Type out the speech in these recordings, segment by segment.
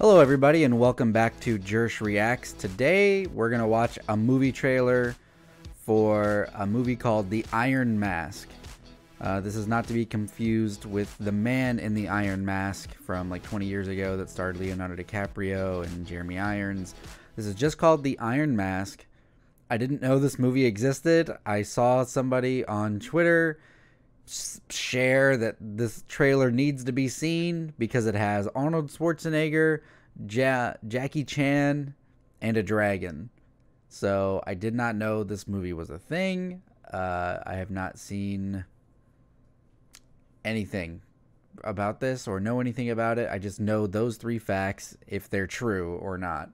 Hello everybody and welcome back to Jersh Reacts. Today we're going to watch a movie trailer for a movie called The Iron Mask. This is not to be confused with The Man in the Iron Mask from like 20 years ago that starred Leonardo DiCaprio and Jeremy Irons. This is just called The Iron Mask. I didn't know this movie existed. I saw somebody on Twitter share that this trailer needs to be seen because it has Arnold Schwarzenegger, Jackie Chan, and a dragon. So I did not know this movie was a thing. I have not seen anything about this or know anything about it. I just know those three facts, if they're true or not.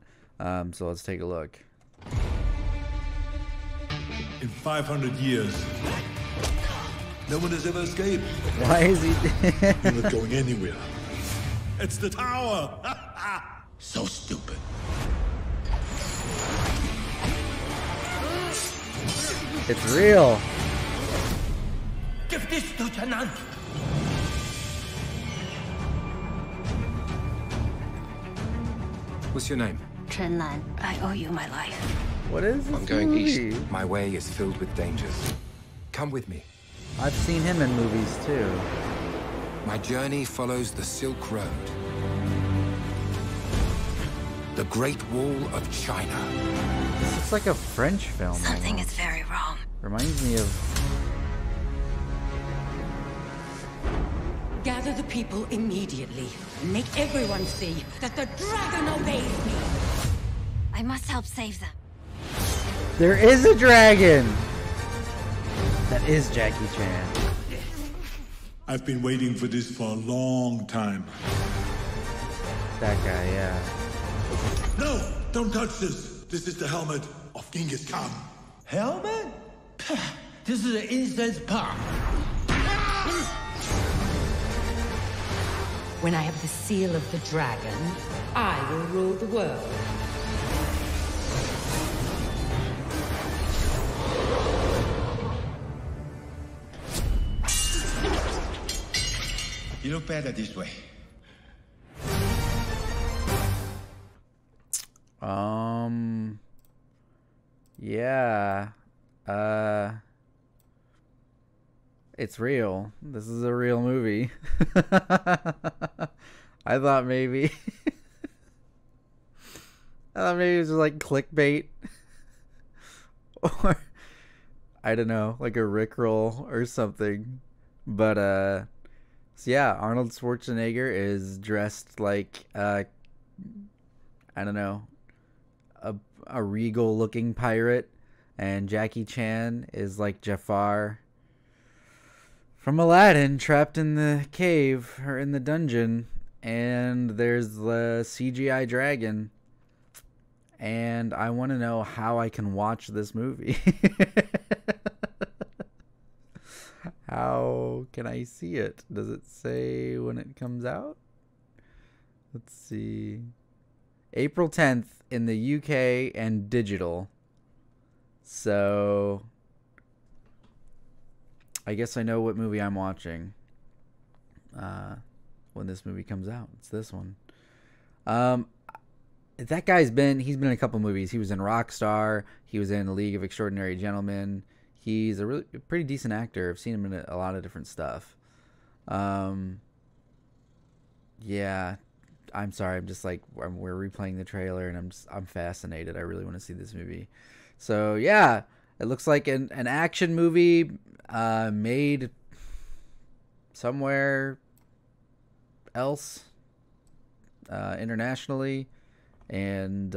So let's take a look. In 500 years... no one has ever escaped. Why is he... You're not going anywhere. It's the tower. So stupid. It's real. Give this to Trenan. What's your name? Trenan. I owe you my life. What is this? I'm going east. My way is filled with dangers. Come with me. I've seen him in movies, too. My journey follows the Silk Road. The Great Wall of China. This looks like a French film. Something is very wrong. Reminds me of... Gather the people immediately. And make everyone see that the dragon obeys me. I must help save them. There is a dragon! That is Jackie Chan. I've been waiting for this for a long time. That guy, yeah. No! Don't touch this! This is the helmet of Genghis Khan. Helmet? This is an incense pop. When I have the seal of the dragon, I will rule the world. You look better this way. Yeah. It's real. This is a real movie. I thought maybe. It was just like clickbait. Or, I don't know, like a Rickroll or something. But, so yeah, Arnold Schwarzenegger is dressed like, I don't know, a regal-looking pirate, and Jackie Chan is like Jafar from Aladdin, trapped in the cave, or in the dungeon, and there's the CGI dragon, and I want to know how I can watch this movie. How can I see it? Does it say when it comes out? Let's see. April 10th in the UK and digital. So I guess I know what movie I'm watching when this movie comes out. It's this one. That guy's been... he's been in a couple movies. He was in Rockstar. He was in The League of Extraordinary Gentlemen. He's a pretty decent actor. I've seen him in a lot of different stuff. Yeah, I'm sorry. I'm just like, we're replaying the trailer, and I'm fascinated. I really want to see this movie. So yeah, it looks like an action movie made somewhere else internationally, and.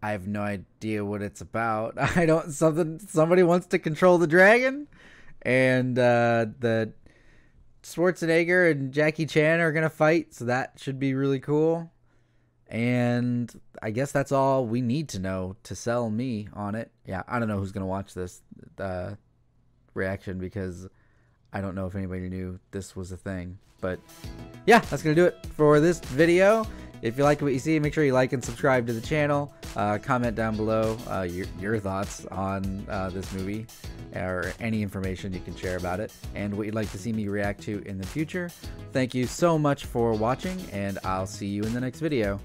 I have no idea what it's about. I don't... somebody wants to control the dragon, and the Schwarzenegger and Jackie Chan are gonna fight, so that should be really cool. And I guess that's all we need to know to sell me on it. Yeah, I don't know who's gonna watch this reaction because I don't know if anybody knew this was a thing. But yeah, that's gonna do it for this video. If you like what you see, make sure you like and subscribe to the channel. Comment down below your thoughts on this movie or any information you can share about it and what you'd like to see me react to in the future. Thank you so much for watching, and I'll see you in the next video.